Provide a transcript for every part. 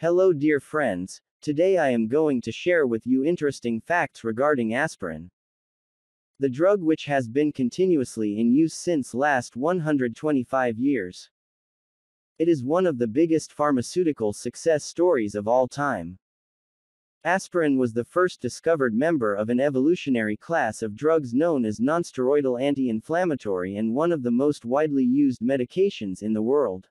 Hello dear friends, today I am going to share with you interesting facts regarding aspirin. The drug which has been continuously in use since last 125 years. It is one of the biggest pharmaceutical success stories of all time. Aspirin was the first discovered member of an evolutionary class of drugs known as nonsteroidal anti-inflammatory and one of the most widely used medications in the world.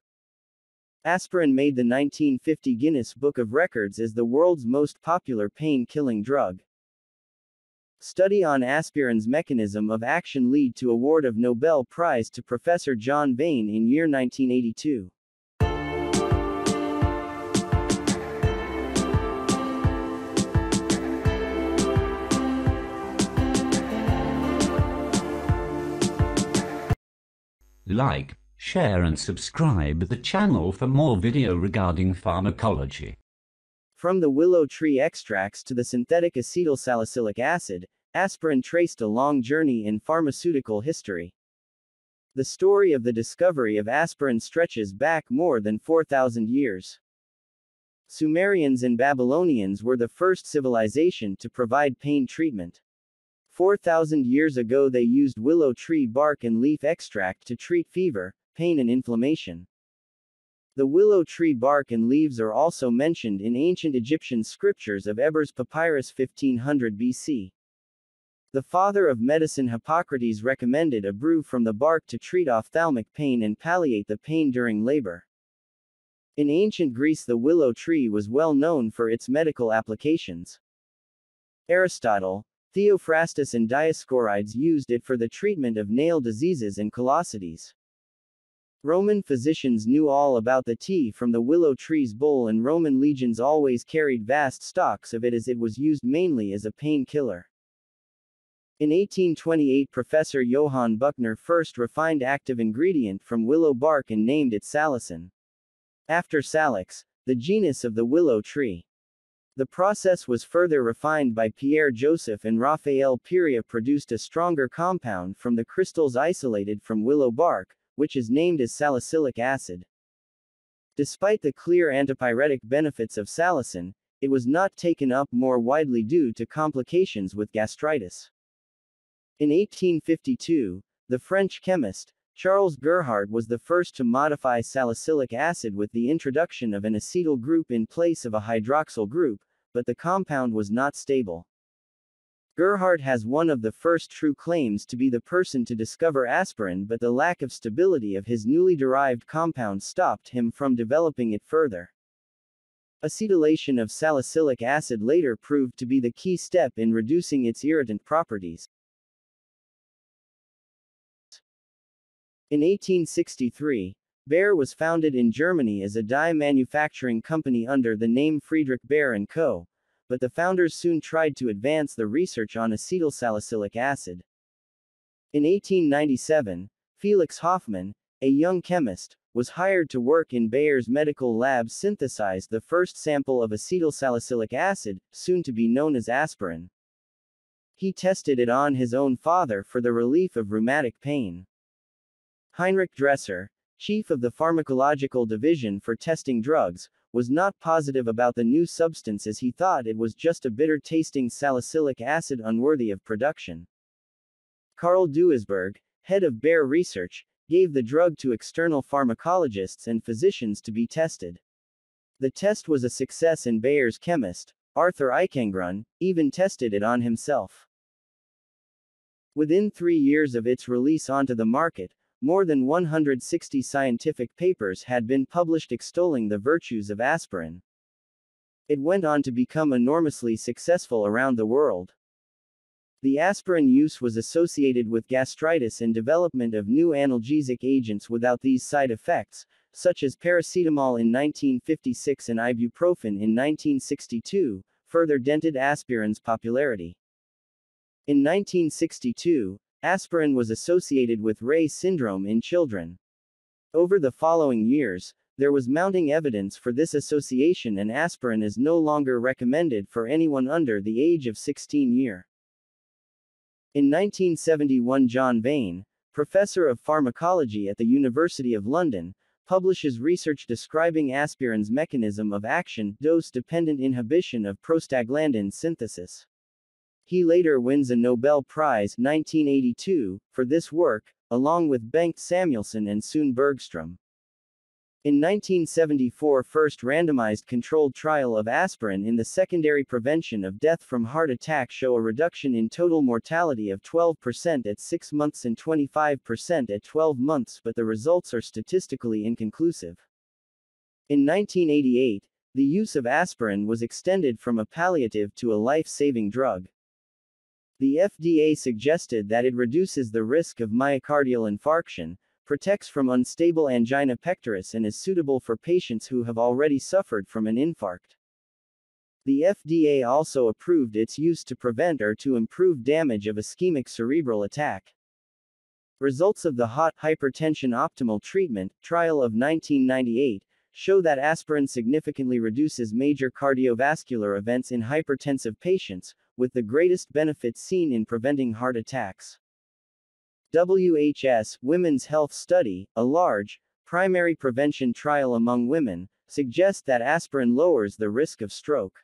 Aspirin made the 1950 Guinness Book of Records as the world's most popular pain-killing drug. Study on aspirin's mechanism of action led to award of Nobel Prize to Professor John Vane in year 1982. Like, share and subscribe the channel for more video regarding pharmacology. From the willow tree extracts to the synthetic acetylsalicylic acid, aspirin traced a long journey in pharmaceutical history. The story of the discovery of aspirin stretches back more than 4,000 years. Sumerians and Babylonians were the first civilization to provide pain treatment. 4,000 years ago they used willow tree bark and leaf extract to treat fever, pain and inflammation. The willow tree bark and leaves are also mentioned in ancient Egyptian scriptures of Ebers Papyrus 1500 BC. The father of medicine Hippocrates recommended a brew from the bark to treat ophthalmic pain and palliate the pain during labor. In ancient Greece the willow tree was well known for its medical applications. Aristotle, Theophrastus and Dioscorides used it for the treatment of nail diseases and callosities. Roman physicians knew all about the tea from the willow tree's bowl and Roman legions always carried vast stocks of it as it was used mainly as a painkiller. In 1828 Professor Johann Buchner first refined active ingredient from willow bark and named it salicin, after salix, the genus of the willow tree. The process was further refined by Pierre-Joseph and Raphael Piria produced a stronger compound from the crystals isolated from willow bark, which is named as salicylic acid. Despite the clear antipyretic benefits of salicin, it was not taken up more widely due to complications with gastritis. In 1852, the French chemist, Charles Gerhardt was the first to modify salicylic acid with the introduction of an acetyl group in place of a hydroxyl group, but the compound was not stable. Gerhardt has one of the first true claims to be the person to discover aspirin, but the lack of stability of his newly derived compound stopped him from developing it further. Acetylation of salicylic acid later proved to be the key step in reducing its irritant properties. In 1863, Bayer was founded in Germany as a dye manufacturing company under the name Friedrich Bayer & Co., but the founders soon tried to advance the research on acetylsalicylic acid. In 1897, Felix Hoffmann, a young chemist, was hired to work in Bayer's medical lab synthesized the first sample of acetylsalicylic acid, soon to be known as aspirin. He tested it on his own father for the relief of rheumatic pain. Heinrich Dresser, chief of the pharmacological division for testing drugs, was not positive about the new substance as he thought it was just a bitter-tasting salicylic acid unworthy of production. Carl Duisberg, head of Bayer Research, gave the drug to external pharmacologists and physicians to be tested. The test was a success and Bayer's chemist, Arthur Eichengrün, even tested it on himself. Within 3 years of its release onto the market, more than 160 scientific papers had been published extolling the virtues of aspirin. It went on to become enormously successful around the world. The aspirin use was associated with gastritis and development of new analgesic agents without these side effects, such as paracetamol in 1956 and ibuprofen in 1962, further dented aspirin's popularity. In 1962, aspirin was associated with Rey syndrome in children. Over the following years, there was mounting evidence for this association and aspirin is no longer recommended for anyone under the age of 16 years. In 1971 John Vane, professor of pharmacology at the University of London, publishes research describing aspirin's mechanism of action, dose-dependent inhibition of prostaglandin synthesis. He later wins a Nobel Prize 1982 for this work, along with Bengt Samuelson and Sven Bergstrom. In 1974, first randomized controlled trial of aspirin in the secondary prevention of death from heart attack show a reduction in total mortality of 12% at 6 months and 25% at 12 months, but the results are statistically inconclusive. In 1988, the use of aspirin was extended from a palliative to a life-saving drug. The FDA suggested that it reduces the risk of myocardial infarction, protects from unstable angina pectoris, and is suitable for patients who have already suffered from an infarct. The FDA also approved its use to prevent or to improve damage of ischemic cerebral attack. Results of the HOT hypertension optimal treatment trial of 1998 show that aspirin significantly reduces major cardiovascular events in hypertensive patients, with the greatest benefit seen in preventing heart attacks. WHS Women's Health Study, a large, primary prevention trial among women, suggests that aspirin lowers the risk of stroke.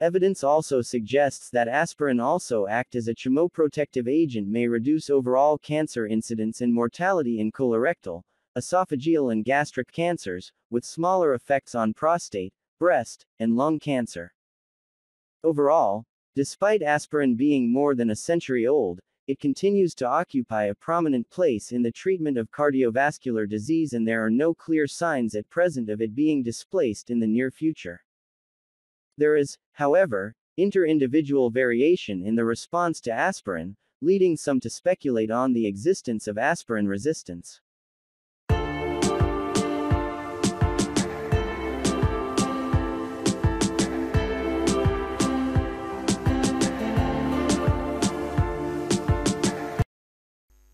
Evidence also suggests that aspirin also acts as a chemoprotective agent, may reduce overall cancer incidence and mortality in colorectal, esophageal and gastric cancers, with smaller effects on prostate, breast, and lung cancer. Overall, despite aspirin being more than a century old, it continues to occupy a prominent place in the treatment of cardiovascular disease, and there are no clear signs at present of it being displaced in the near future. There is, however, inter-individual variation in the response to aspirin, leading some to speculate on the existence of aspirin resistance.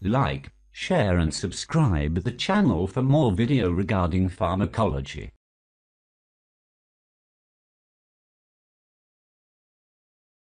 Like, share and subscribe the channel for more video regarding pharmacology.